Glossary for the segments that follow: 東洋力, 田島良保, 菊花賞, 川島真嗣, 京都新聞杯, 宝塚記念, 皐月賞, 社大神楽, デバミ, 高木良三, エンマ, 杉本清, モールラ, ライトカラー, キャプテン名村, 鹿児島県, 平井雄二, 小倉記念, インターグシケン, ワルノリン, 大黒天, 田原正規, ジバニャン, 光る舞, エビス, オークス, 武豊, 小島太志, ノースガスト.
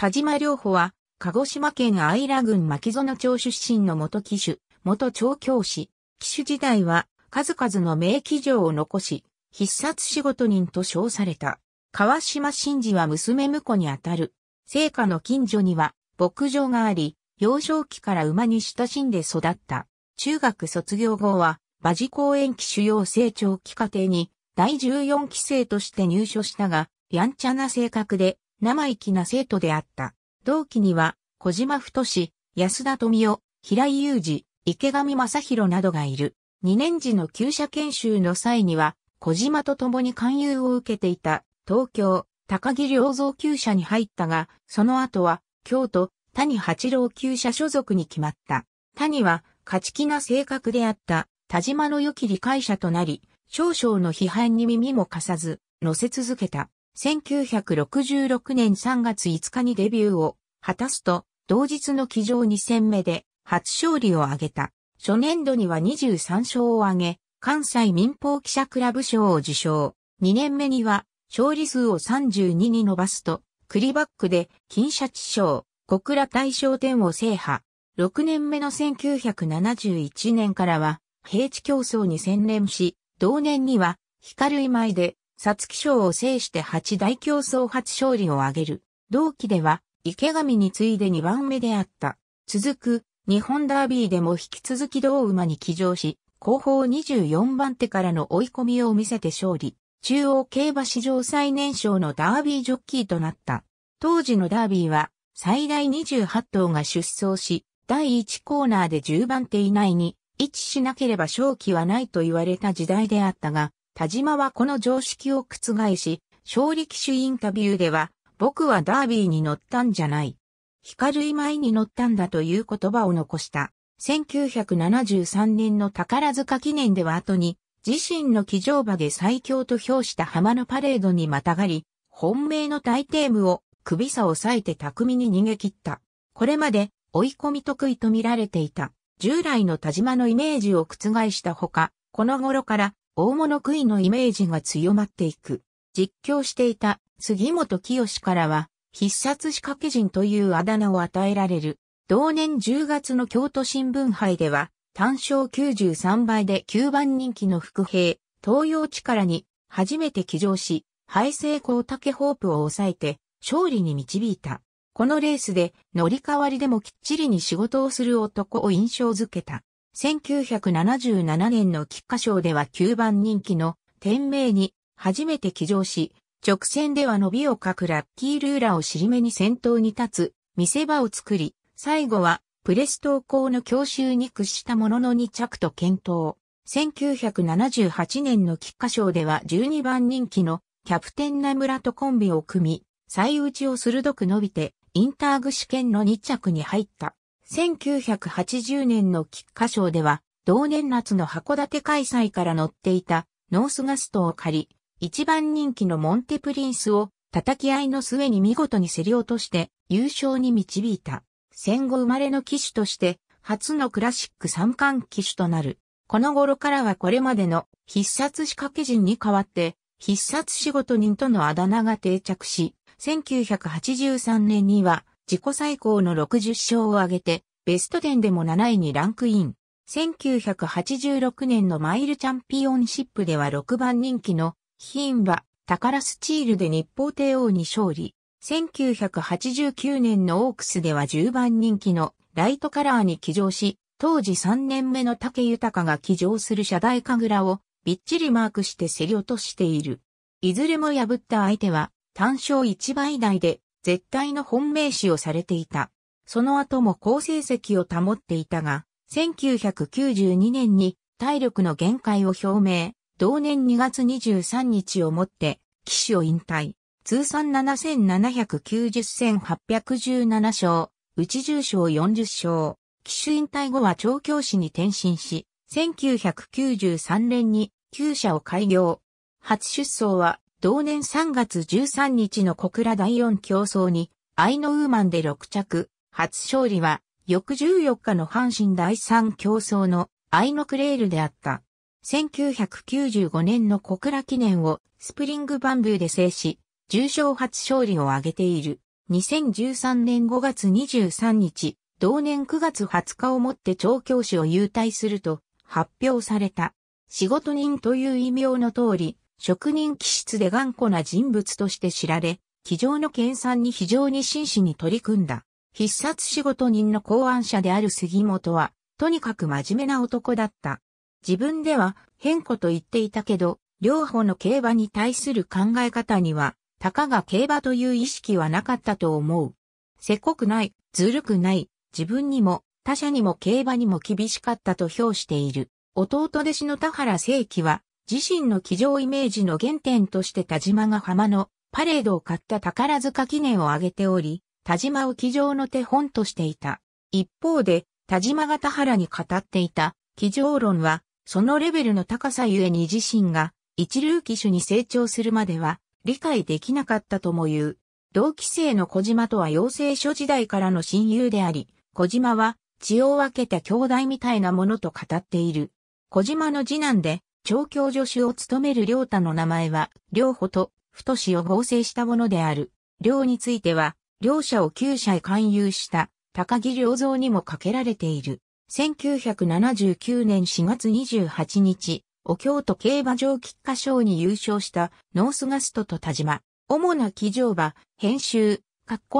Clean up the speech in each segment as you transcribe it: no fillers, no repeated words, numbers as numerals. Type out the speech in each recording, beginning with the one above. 田島良保は、鹿児島県姶良郡牧園町出身の元騎手、元調教師。騎手時代は、数々の名騎乗を残し、必殺仕事人と称された。川島真嗣は娘婿にあたる。生家の近所には、牧場があり、幼少期から馬に親しんで育った。中学卒業後は、馬事公園騎手養成長期課程に、第14期生として入所したが、やんちゃな性格で、生意気な生徒であった。同期には、小島太志、安田富夫、平井雄二、池上正弘などがいる。2年時の厩舎研修の際には、小島と共に勧誘を受けていた、東京、高木良三厩舎に入ったが、その後は、京都、谷八郎厩舎所属に決まった。谷は、勝ち気な性格であった、田島の良き理解者となり、少々の批判に耳も貸さず、乗せ続けた。1966年3月5日にデビューを果たすと、同日の騎乗2戦目で初勝利を挙げた。初年度には23勝を挙げ、関西民放記者クラブ賞を受賞。2年目には勝利数を32に伸ばすと、クリバックで金シャチ賞、小倉大賞典を制覇。6年目の1971年からは、平地競走に専念し、同年には光る舞で、皐月賞を制して8大競走初勝利を挙げる。同期では池上に次いで2番目であった。続く日本ダービーでも引き続き同馬に騎乗し、後方24番手からの追い込みを見せて勝利。中央競馬史上最年少のダービージョッキーとなった。当時のダービーは最大28頭が出走し、第1コーナーで10番手以内に位置しなければ勝機はないと言われた時代であったが、田島はこの常識を覆し、勝利騎手インタビューでは、僕はダービーに乗ったんじゃない。光舞に乗ったんだという言葉を残した。1973年の宝塚記念では後に、自身の騎乗馬で最強と評した浜のパレードにまたがり、本命のタイテームを首差を割いて巧みに逃げ切った。これまで追い込み得意と見られていた。従来の田島のイメージを覆したほか、この頃から、大物食いのイメージが強まっていく。実況していた杉本清からは必殺仕掛け人というあだ名を与えられる。同年10月の京都新聞杯では単勝93倍で9番人気の伏兵、東洋力に初めて騎乗し、敗勢高竹ホープを抑えて勝利に導いた。このレースで乗り代わりでもきっちりに仕事をする男を印象づけた。1977年の菊花賞では9番人気の天明に初めて騎乗し、直線では伸びを欠くラッキールーラを尻目に先頭に立つ見せ場を作り、最後はプレス投稿の強襲に屈したものの2着と健闘。1978年の菊花賞では12番人気のキャプテン名村とコンビを組み、最内を鋭く伸びてインターグ試験の2着に入った。1980年の菊花賞では、同年夏の函館開催から乗っていたノースガストを借り、1番人気のモンテプリンスを叩き合いの末に見事に競り落として優勝に導いた。戦後生まれの騎手として、初のクラシック三冠騎手となる。この頃からはこれまでの必殺仕掛け人に代わって、必殺仕事人とのあだ名が定着し、1983年には、自己最高の60勝を挙げて、ベスト10でも7位にランクイン。1986年のマイルチャンピオンシップでは6番人気の牝馬、タカラスチールで日報帝王に勝利。1989年のオークスでは10番人気のライトカラーに騎乗し、当時3年目の武豊が騎乗する社大神楽をびっちりマークして競り落としている。いずれも破った相手は単勝1倍台で、絶対の本命視をされていた。その後も好成績を保っていたが、1992年に体力の限界を表明、同年2月23日をもって、騎手を引退。通算7790戦817勝、うち10勝40勝。騎手引退後は調教師に転身し、1993年に厩舎を開業。初出走は、同年3月13日の小倉第4競走に、アイノウーマンで6着、初勝利は、翌14日の阪神第3競走のアイノクレールであった。1995年の小倉記念をスプリングバンブーで制し、重賞初勝利を挙げている。2013年5月23日、同年9月20日をもって調教師を勇退すると発表された。仕事人という異名の通り、職人気質で頑固な人物として知られ、騎乗の研鑽に非常に真摯に取り組んだ。必殺仕事人の考案者である杉本は、とにかく真面目な男だった。自分では偏固と言っていたけど、両方の競馬に対する考え方には、たかが競馬という意識はなかったと思う。せこくない、ずるくない、自分にも他者にも競馬にも厳しかったと評している。弟弟子の田原正規は、自身の騎乗イメージの原点として田島が浜のパレードを買った宝塚記念を挙げており、田島を騎乗の手本としていた。一方で、田島が田原に語っていた騎乗論は、そのレベルの高さゆえに自身が一流騎手に成長するまでは理解できなかったとも言う。同期生の小島とは養成所時代からの親友であり、小島は血を分けた兄弟みたいなものと語っている。小島の次男で、調教助手を務める良太の名前は、良穂と太子を合成したものである。良については、両者を厩舎へ勧誘した、高木良三にもかけられている。1979年4月28日、お京都競馬場菊花賞に優勝した、ノースガストと田島。主な騎乗馬、編集、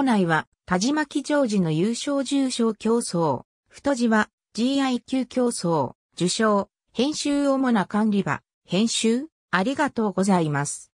内は、田島騎乗時の優勝重賞競争。太子は、GI 級競争、受賞。編集主な管理馬、編集、ありがとうございます。